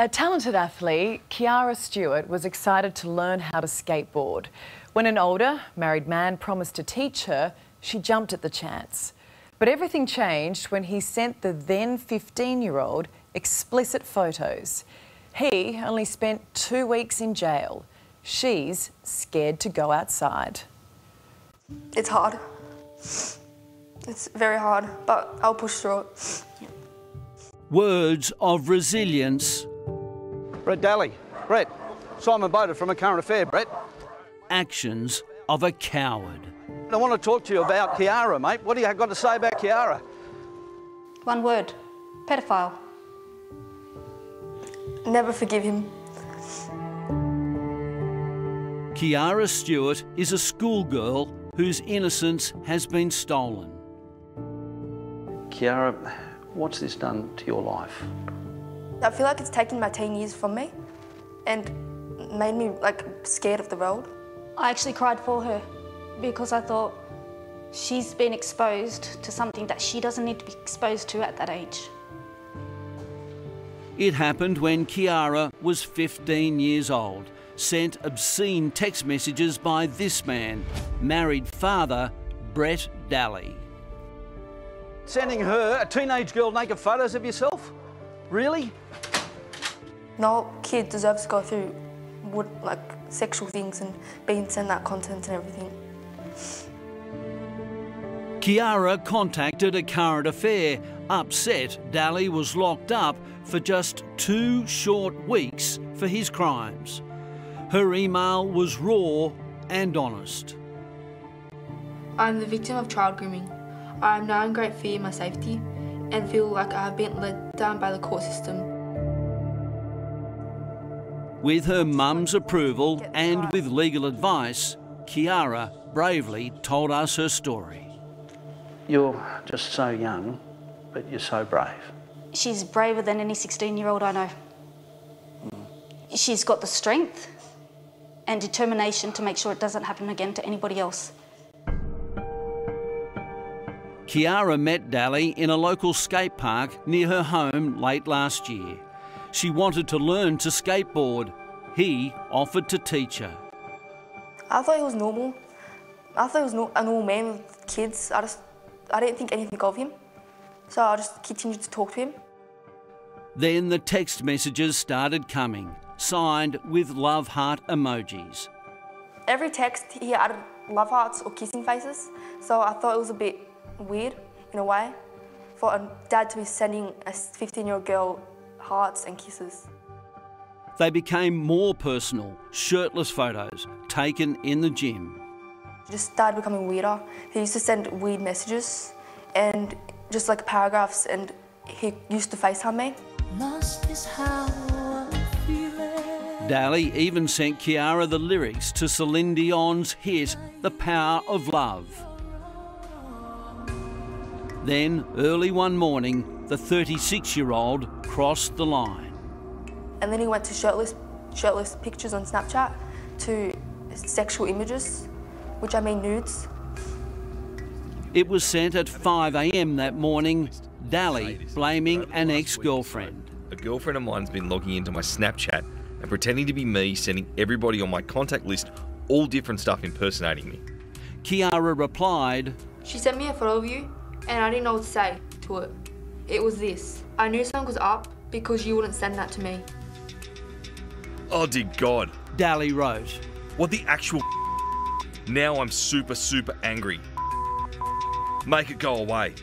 A talented athlete, Kiara Stewart was excited to learn how to skateboard. When an older, married man promised to teach her, she jumped at the chance. But everything changed when he sent the then 15-year-old explicit photos. He only spent 2 weeks in jail. She's scared to go outside. It's hard. It's very hard, but I'll push through it. Yeah. Words of resilience. Brett Daly. Brett. Simon Boder from A Current Affair, Brett. Actions of a coward. I want to talk to you about Kiara, mate. What do you got to say about Kiara? One word. Pedophile. Never forgive him. Kiara Stewart is a schoolgirl whose innocence has been stolen. Kiara, what's this done to your life? I feel like it's taken my teen years from me and made me, scared of the world. I actually cried for her because I thought she's been exposed to something that she doesn't need to be exposed to at that age. It happened when Kiara was 15 years old, sent obscene text messages by this man, married father Brett Daly. Sending her, a teenage girl, naked photos of yourself? Really? No kid deserves to go through sexual things and being sent that content and everything. Kiara contacted A Current Affair, upset Daly was locked up for just 2 short weeks for his crimes. Her email was raw and honest. I'm the victim of child grooming. I am now in great fear of my safety and feel like I have been let down by the court system. With her mum's approval and with legal advice, Kiara bravely told us her story. You're just so young, but you're so brave. She's braver than any 16-year-old I know. Mm. She's got the strength and determination to make sure it doesn't happen again to anybody else. Kiara met Daly in a local skate park near her home late last year. She wanted to learn to skateboard. He offered to teach her. I thought he was normal. I thought he was a normal man with kids. I didn't think anything of him. So I just continued to talk to him. Then the text messages started coming, signed with love heart emojis. Every text he added love hearts or kissing faces, so I thought it was a bit weird in a way for a dad to be sending a 15-year-old girl hearts and kisses. They became more personal, shirtless photos taken in the gym. It just started becoming weirder. He used to send weird messages and just paragraphs, and he used to FaceTime me. Lost is how I'm feeling. Daly even sent Kiara the lyrics to Celine Dion's hit, The Power of Love. Then, early one morning, the 36-year-old crossed the line. And then he went to shirtless pictures on Snapchat to sexual images, which I mean nudes. It was sent at 5 a.m. that morning, Daly blaming an ex-girlfriend. A girlfriend of mine's been logging into my Snapchat and pretending to be me, sending everybody on my contact list all different stuff impersonating me. Kiara replied, "She sent me a photo of you and I didn't know what to say to it. It was this. I knew something was up because you wouldn't send that to me." Oh dear God. Daly wrote, "What the actual now I'm super angry. Make it go away."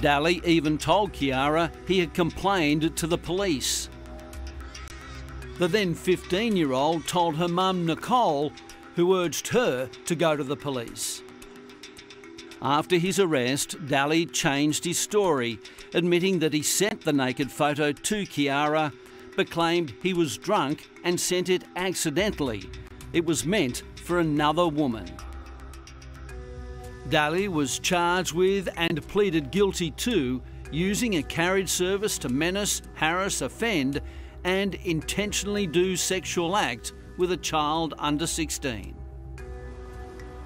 Daly even told Kiara he had complained to the police. The then 15-year-old told her mum, Nicole, who urged her to go to the police. After his arrest, Daly changed his story, admitting that he sent the naked photo to Kiara, but claimed he was drunk and sent it accidentally. It was meant for another woman. Daly was charged with and pleaded guilty to using a carriage service to menace, harass, offend and intentionally do sexual act with a child under 16.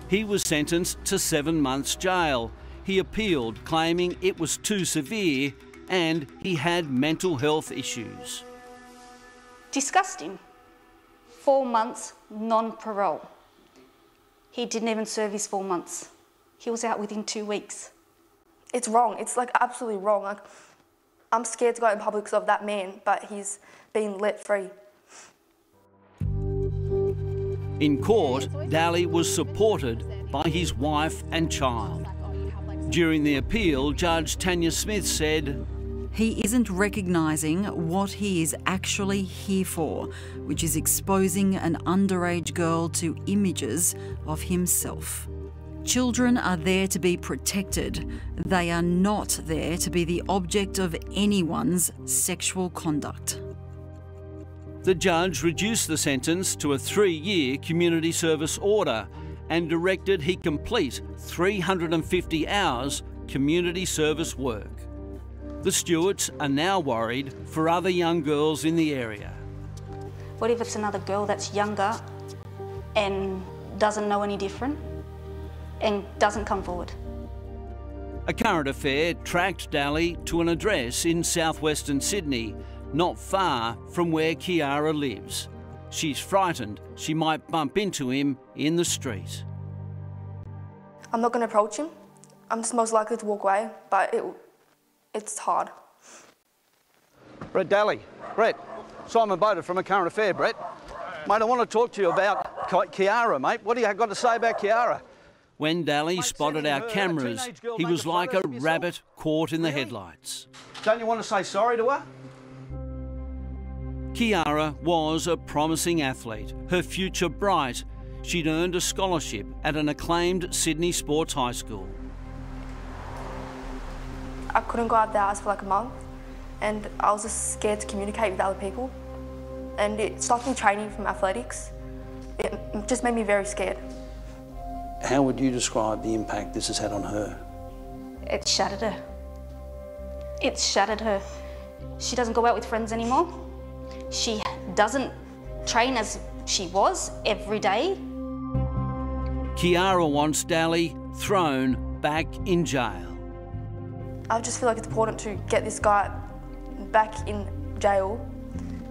He was sentenced to 7 months jail. He appealed, claiming it was too severe and he had mental health issues. Disgusting. 4 months non-parole. He didn't even serve his 4 months. He was out within 2 weeks. It's wrong. It's like absolutely wrong. Like, I'm scared to go out in public because of that man, but he's been let free. In court, Daly was supported by his wife and child. During the appeal, Judge Tanya Smith said, "He isn't recognising what he is actually here for, which is exposing an underage girl to images of himself. Children are there to be protected. They are not there to be the object of anyone's sexual conduct." The judge reduced the sentence to a 3-year community service order and directed he complete 350 hours community service work. The Stewarts are now worried for other young girls in the area. What if it's another girl that's younger and doesn't know any different and doesn't come forward? A Current Affair tracked Daly to an address in southwestern Sydney, not far from where Kiara lives. She's frightened she might bump into him in the street. I'm not going to approach him. I'm just most likely to walk away, but it's hard. Brett Daly. Brett. Simon Boder from A Current Affair, Brett. Mate, I want to talk to you about Kiara, mate. What do you got to say about Kiara? When Daly spotted our cameras, he was like a rabbit caught in the headlights. Don't you want to say sorry to her? Kiara was a promising athlete, her future bright. She'd earned a scholarship at an acclaimed Sydney sports high school. I couldn't go out of the house for like a month, and I was just scared to communicate with other people. And it stopped me training from athletics. It just made me very scared. How would you describe the impact this has had on her? It shattered her. It shattered her. She doesn't go out with friends anymore. She doesn't train as she was every day. Kiara wants Daly thrown back in jail. I just feel like it's important to get this guy back in jail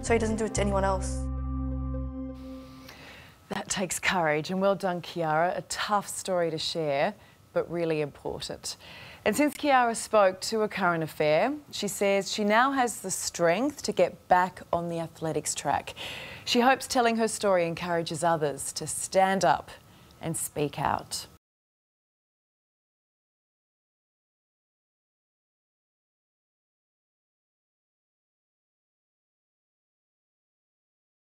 so he doesn't do it to anyone else. That takes courage, and well done, Kiara. A tough story to share, but really important. And since Kiara spoke to A Current Affair, she says she now has the strength to get back on the athletics track. She hopes telling her story encourages others to stand up and speak out.